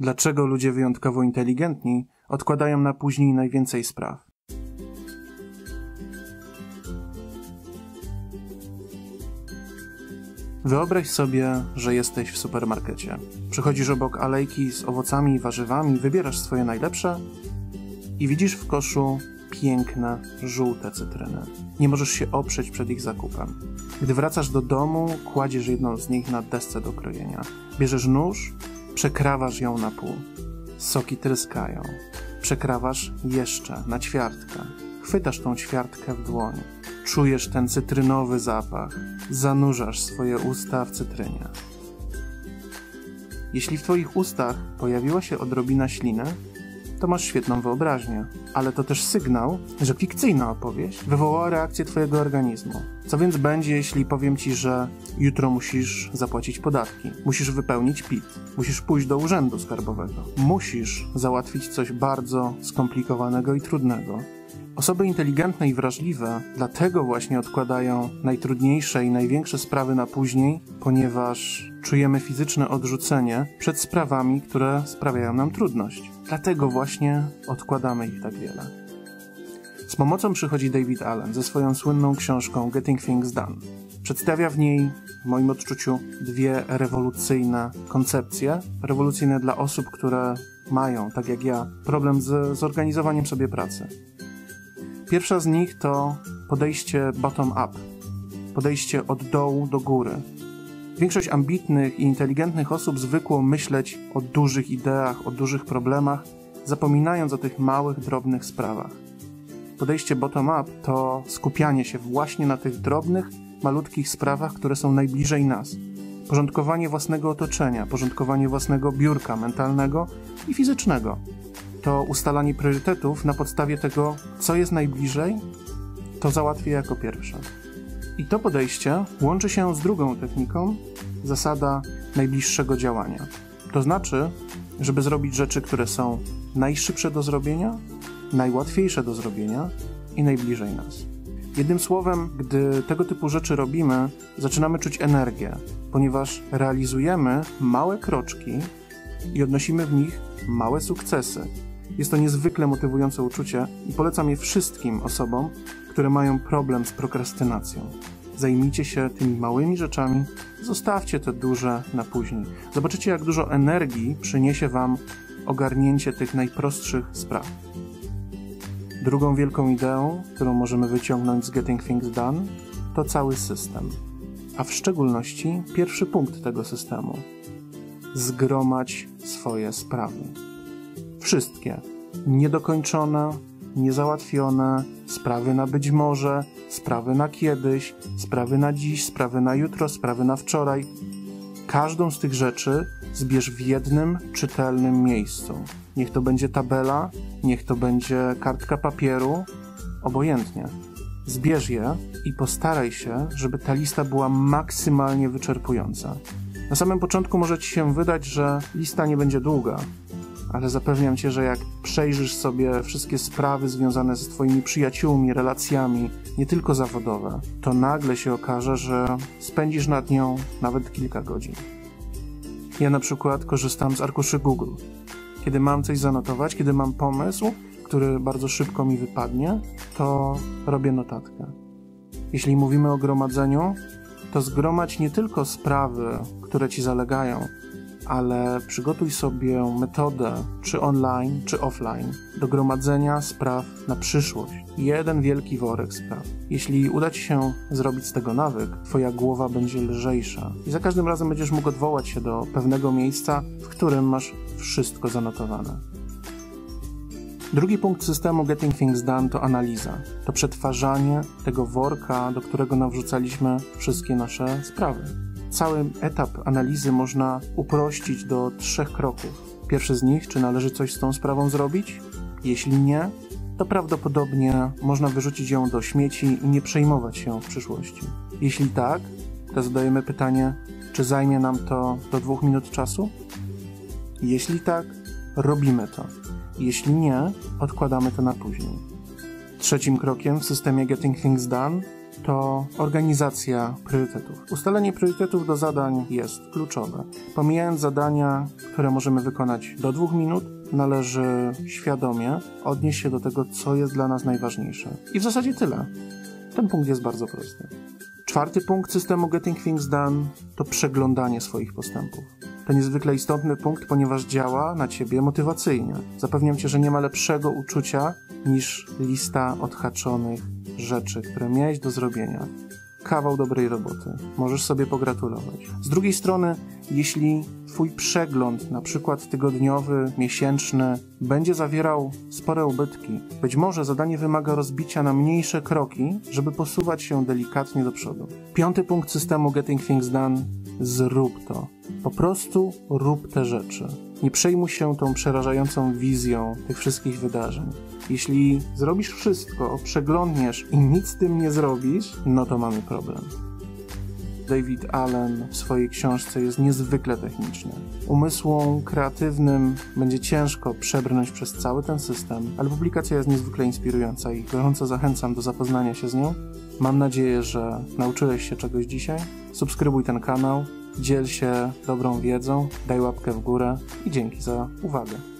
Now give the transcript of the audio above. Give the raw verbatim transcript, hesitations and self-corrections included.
Dlaczego ludzie wyjątkowo inteligentni odkładają na później najwięcej spraw? Wyobraź sobie, że jesteś w supermarkecie. Przechodzisz obok alejki z owocami i warzywami, wybierasz swoje najlepsze i widzisz w koszu piękne, żółte cytryny. Nie możesz się oprzeć przed ich zakupem. Gdy wracasz do domu, kładziesz jedną z nich na desce do krojenia. Bierzesz nóż, przekrawasz ją na pół. Soki tryskają. Przekrawasz jeszcze na ćwiartkę. Chwytasz tą ćwiartkę w dłoni. Czujesz ten cytrynowy zapach. Zanurzasz swoje usta w cytrynie. Jeśli w twoich ustach pojawiła się odrobina śliny, to masz świetną wyobraźnię, ale to też sygnał, że fikcyjna opowieść wywołała reakcję twojego organizmu. Co więc będzie, jeśli powiem ci, że jutro musisz zapłacić podatki, musisz wypełnić P I T, musisz pójść do urzędu skarbowego, musisz załatwić coś bardzo skomplikowanego i trudnego. Osoby inteligentne i wrażliwe dlatego właśnie odkładają najtrudniejsze i największe sprawy na później, ponieważ czujemy fizyczne odrzucenie przed sprawami, które sprawiają nam trudność. Dlatego właśnie odkładamy ich tak wiele. Z pomocą przychodzi David Allen ze swoją słynną książką Getting Things Done. Przedstawia w niej, w moim odczuciu, dwie rewolucyjne koncepcje. Rewolucyjne dla osób, które mają, tak jak ja, problem z zorganizowaniem sobie pracy. Pierwsza z nich to podejście bottom-up, podejście od dołu do góry. Większość ambitnych i inteligentnych osób zwykło myśleć o dużych ideach, o dużych problemach, zapominając o tych małych, drobnych sprawach. Podejście bottom-up to skupianie się właśnie na tych drobnych, malutkich sprawach, które są najbliżej nas. Porządkowanie własnego otoczenia, porządkowanie własnego biurka mentalnego i fizycznego. To ustalanie priorytetów na podstawie tego, co jest najbliżej, to załatwię jako pierwsze. I to podejście łączy się z drugą techniką, zasada najbliższego działania. To znaczy, żeby zrobić rzeczy, które są najszybsze do zrobienia, najłatwiejsze do zrobienia i najbliżej nas. Jednym słowem, gdy tego typu rzeczy robimy, zaczynamy czuć energię, ponieważ realizujemy małe kroczki i odnosimy w nich małe sukcesy. Jest to niezwykle motywujące uczucie i polecam je wszystkim osobom, które mają problem z prokrastynacją. Zajmijcie się tymi małymi rzeczami, zostawcie te duże na później. Zobaczycie, jak dużo energii przyniesie wam ogarnięcie tych najprostszych spraw. Drugą wielką ideą, którą możemy wyciągnąć z Getting Things Done, to cały system. A w szczególności pierwszy punkt tego systemu. Zgromadź swoje sprawy. Wszystkie. Niedokończone, niezałatwione, sprawy na być może, sprawy na kiedyś, sprawy na dziś, sprawy na jutro, sprawy na wczoraj. Każdą z tych rzeczy zbierz w jednym czytelnym miejscu. Niech to będzie tabela, niech to będzie kartka papieru, obojętnie. Zbierz je i postaraj się, żeby ta lista była maksymalnie wyczerpująca. Na samym początku może ci się wydać, że lista nie będzie długa, ale zapewniam cię, że jak przejrzysz sobie wszystkie sprawy związane z twoimi przyjaciółmi, relacjami, nie tylko zawodowe, to nagle się okaże, że spędzisz nad nią nawet kilka godzin. Ja na przykład korzystam z arkuszy Google. Kiedy mam coś zanotować, kiedy mam pomysł, który bardzo szybko mi wypadnie, to robię notatkę. Jeśli mówimy o gromadzeniu, to zgromadź nie tylko sprawy, które ci zalegają, ale przygotuj sobie metodę, czy online, czy offline, do gromadzenia spraw na przyszłość. Jeden wielki worek spraw. Jeśli uda ci się zrobić z tego nawyk, twoja głowa będzie lżejsza i za każdym razem będziesz mógł odwołać się do pewnego miejsca, w którym masz wszystko zanotowane. Drugi punkt systemu Getting Things Done to analiza. To przetwarzanie tego worka, do którego nawrzucaliśmy wszystkie nasze sprawy. Cały etap analizy można uprościć do trzech kroków. Pierwszy z nich, czy należy coś z tą sprawą zrobić? Jeśli nie, to prawdopodobnie można wyrzucić ją do śmieci i nie przejmować się w przyszłości. Jeśli tak, to zadajemy pytanie, czy zajmie nam to do dwóch minut czasu? Jeśli tak, robimy to. Jeśli nie, odkładamy to na później. Trzecim krokiem w systemie Getting Things Done to organizacja priorytetów. Ustalenie priorytetów do zadań jest kluczowe. Pomijając zadania, które możemy wykonać do dwóch minut, należy świadomie odnieść się do tego, co jest dla nas najważniejsze. I w zasadzie tyle. Ten punkt jest bardzo prosty. Czwarty punkt systemu Getting Things Done to przeglądanie swoich postępów. To niezwykle istotny punkt, ponieważ działa na Ciebie motywacyjnie. Zapewniam Cię, że nie ma lepszego uczucia niż lista odhaczonych rzeczy, które miałeś do zrobienia. Kawał dobrej roboty. Możesz sobie pogratulować. Z drugiej strony, jeśli Twój przegląd, na przykład tygodniowy, miesięczny, będzie zawierał spore ubytki, być może zadanie wymaga rozbicia na mniejsze kroki, żeby posuwać się delikatnie do przodu. Piąty punkt systemu Getting Things Done. Zrób to. Po prostu rób te rzeczy. Nie przejmuj się tą przerażającą wizją tych wszystkich wydarzeń. Jeśli zrobisz wszystko, przeglądniesz i nic z tym nie zrobisz, no to mamy problem. David Allen w swojej książce jest niezwykle techniczny. Umysłom kreatywnym będzie ciężko przebrnąć przez cały ten system, ale publikacja jest niezwykle inspirująca i gorąco zachęcam do zapoznania się z nią. Mam nadzieję, że nauczyłeś się czegoś dzisiaj. Subskrybuj ten kanał, dziel się dobrą wiedzą, daj łapkę w górę i dzięki za uwagę.